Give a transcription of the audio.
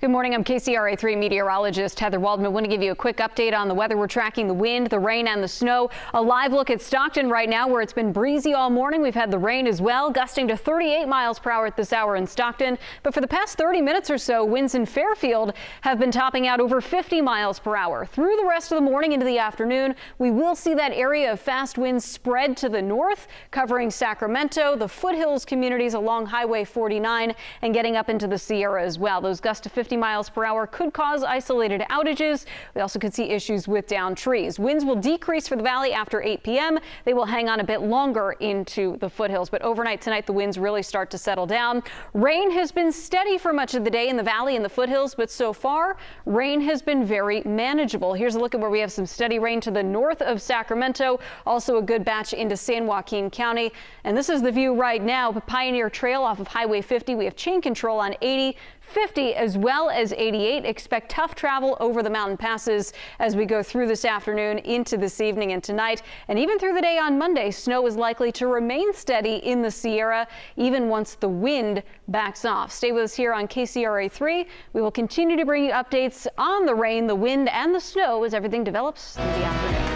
Good morning, I'm KCRA 3 meteorologist Heather Waldman. I want to give you a quick update on the weather. We're tracking the wind, the rain, and the snow. A live look at Stockton right now, where it's been breezy all morning. We've had the rain as well, gusting to 38 miles per hour at this hour in Stockton. But for the past 30 minutes or so, winds in Fairfield have been topping out over 50 miles per hour. Through the rest of the morning into the afternoon, we will see that area of fast winds spread to the north, covering Sacramento, the foothills communities along Highway 49, and getting up into the Sierra as well. Those gusts to 50 miles per hour could cause isolated outages. We also could see issues with downed trees. Winds will decrease for the valley after 8 p.m. They will hang on a bit longer into the foothills, but overnight tonight the winds really start to settle down. Rain has been steady for much of the day in the valley and the foothills, but so far rain has been very manageable. Here's a look at where we have some steady rain to the north of Sacramento, also a good batch into San Joaquin County. And this is the view right now, Pioneer Trail off of Highway 50. We have chain control on 80, 50 as well as 88. Expect tough travel over the mountain passes as we go through this afternoon into this evening and tonight, and even through the day on Monday. Snow is likely to remain steady in the Sierra even once the wind backs off. Stay with us here on KCRA 3. We will continue to bring you updates on the rain, the wind, and the snow as everything develops through the afternoon.